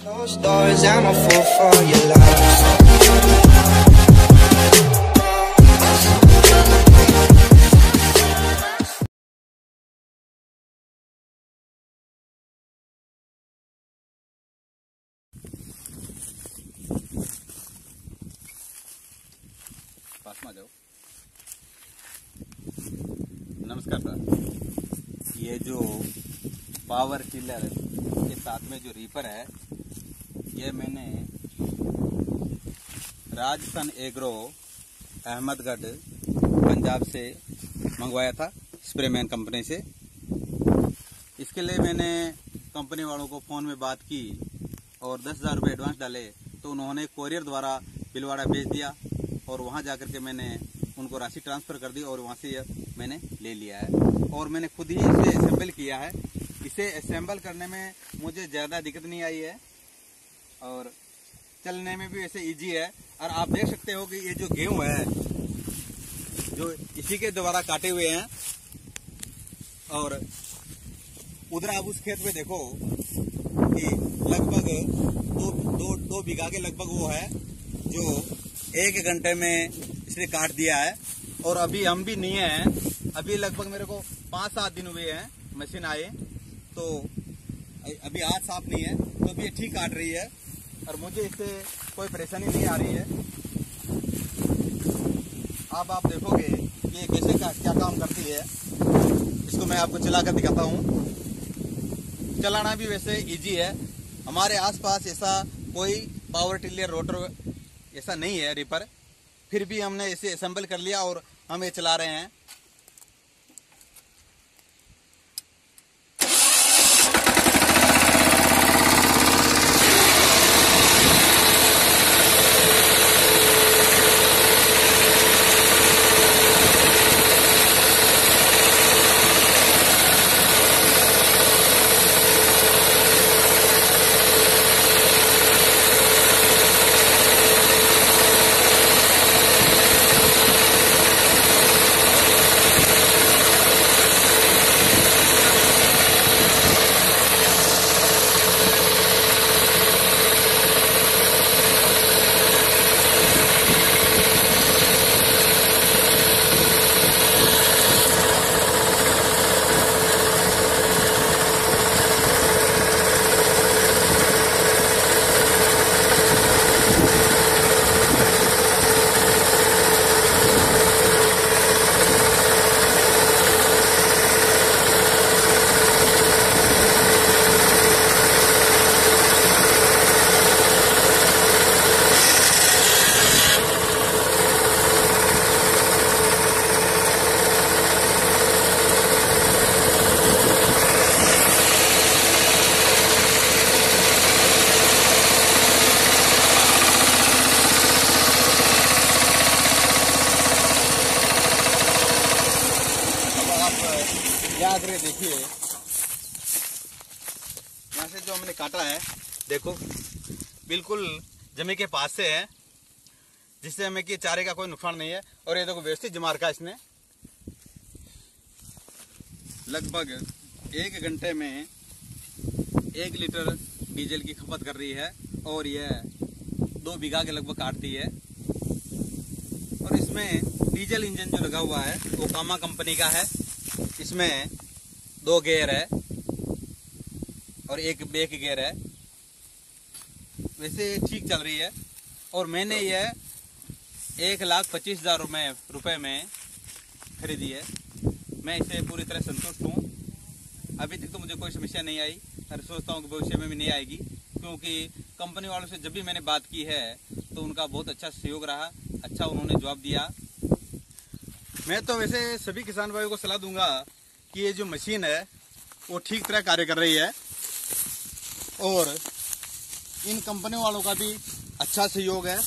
जाओ। नमस्कार सर, ये जो पावर टिलर के साथ में जो रीपर है, ये मैंने राजस्थान एग्रो अहमदगढ़ पंजाब से मंगवाया था, स्प्रे मैन कंपनी से। इसके लिए मैंने कंपनी वालों को फ़ोन में बात की और 10,000 रुपये एडवांस डाले, तो उन्होंने कोरियर द्वारा भिलवाड़ा भेज दिया और वहां जाकर के मैंने उनको राशि ट्रांसफ़र कर दी और वहां से यह मैंने ले लिया है। और मैंने खुद ही इसे असेंबल किया है। इसे असेंबल करने में मुझे ज़्यादा दिक्कत नहीं आई है और चलने में भी ऐसे इजी है। और आप देख सकते हो कि ये जो गेहूं है, जो इसी के द्वारा काटे हुए हैं, और उधर आप उस खेत में देखो कि लगभग दो बीघा के लगभग वो है जो 1 घंटे में इसने काट दिया है। और अभी हम भी नहीं हैं, अभी लगभग मेरे को 5-7 दिन हुए हैं मशीन आए, तो अभी हाथ साफ नहीं है, तो अभी ठीक काट रही है और मुझे इससे कोई परेशानी नहीं आ रही है। अब आप देखोगे कि ये कैसे क्या काम करती है। इसको मैं आपको चला कर दिखाता हूँ। चलाना भी वैसे इजी है। हमारे आसपास ऐसा कोई पावर टिलर रोटर ऐसा नहीं है रिपर, फिर भी हमने इसे असेंबल कर लिया और हम ये चला रहे हैं। देखिए यहाँ से जो हमने काटा है, देखो बिल्कुल जमी के पास से है, जिससे हमें कि चारे का कोई नुकसान नहीं है। और ये देखो व्यवस्थित जमा रखा इसने। लगभग 1 घंटे में 1 लीटर डीजल की खपत कर रही है और यह 2 बीघा के लगभग काटती है। और इसमें डीजल इंजन जो लगा हुआ है वो कामा कंपनी का है। इसमें 2 गियर है और एक बैक गियर है। वैसे ठीक चल रही है। और मैंने यह 1,25,000 रुपये में खरीदी है। मैं इससे पूरी तरह संतुष्ट हूँ। अभी तक तो मुझे कोई समस्या नहीं आई और सोचता हूँ कि भविष्य में भी नहीं आएगी, क्योंकि कंपनी वालों से जब भी मैंने बात की है तो उनका बहुत अच्छा सहयोग रहा, अच्छा उन्होंने जवाब दिया। मैं तो वैसे सभी किसान भाइयों को सलाह दूंगा कि ये जो मशीन है वो ठीक तरह कार्य कर रही है और इन कंपनियों वालों का भी अच्छा सहयोग है।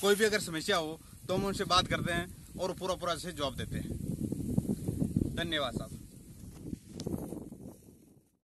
कोई भी अगर समस्या हो तो हम उनसे बात करते हैं और पूरा अच्छे से जवाब देते हैं। धन्यवाद साहब।